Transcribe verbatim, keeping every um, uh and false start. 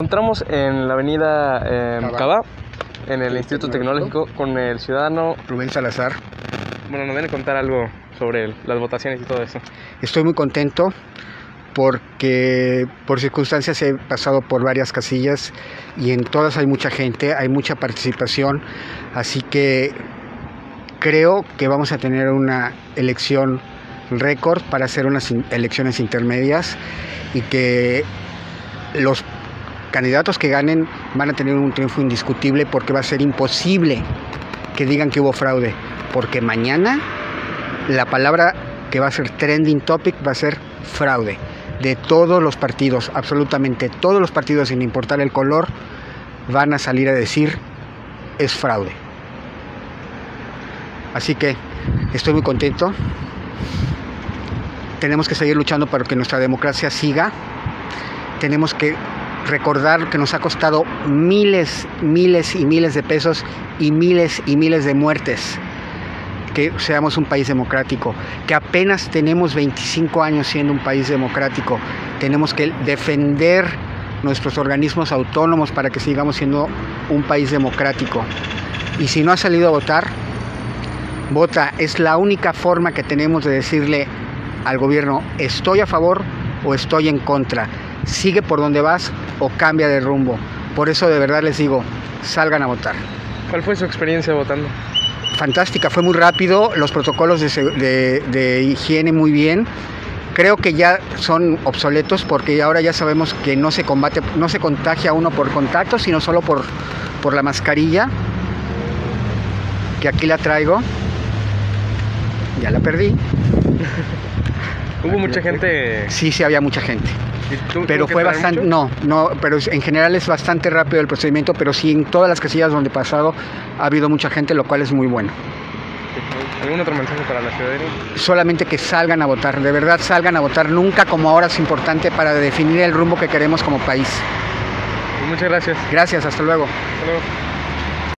Encontramos en la avenida eh, Cabá, en el Instituto Tecnológico, con el ciudadano Rubén Salazar. Bueno, nos viene a contar algo sobre él, las votaciones y todo eso. Estoy muy contento porque por circunstancias he pasado por varias casillas y en todas hay mucha gente, hay mucha participación, así que creo que vamos a tener una elección récord para hacer unas elecciones intermedias y que los candidatos que ganen van a tener un triunfo indiscutible, porque va a ser imposible que digan que hubo fraude, porque mañana la palabra que va a ser trending topic va a ser fraude. De todos los partidos, absolutamente todos los partidos, sin importar el color, van a salir a decir es fraude. Así que estoy muy contento. Tenemos que seguir luchando para que nuestra democracia siga. Tenemos que recordar que nos ha costado miles, miles y miles de pesos y miles y miles de muertes que seamos un país democrático, que apenas tenemos veinticinco años siendo un país democrático. Tenemos que defender nuestros organismos autónomos para que sigamos siendo un país democrático. Y si no has salido a votar, vota. Es la única forma que tenemos de decirle al gobierno: estoy a favor o estoy en contra, sigue por donde vas o cambia de rumbo. Por eso de verdad les digo, salgan a votar. ¿Cuál fue su experiencia votando? Fantástica, fue muy rápido, los protocolos de, de, de higiene muy bien. Creo que ya son obsoletos porque ahora ya sabemos que no se combate, no se contagia uno por contacto, sino solo por, por la mascarilla, que aquí la traigo, ya la perdí. ¿Hubo mucha gente? Sí, sí, había mucha gente. Tú, pero fue bastante, mucho? no, no, pero en general es bastante rápido el procedimiento, pero sí en todas las casillas donde he pasado ha habido mucha gente, lo cual es muy bueno. ¿Algún otro mensaje para la ciudadanía? Solamente que salgan a votar, de verdad salgan a votar, nunca como ahora es importante para definir el rumbo que queremos como país. Muchas gracias. Gracias, hasta luego. Hasta luego.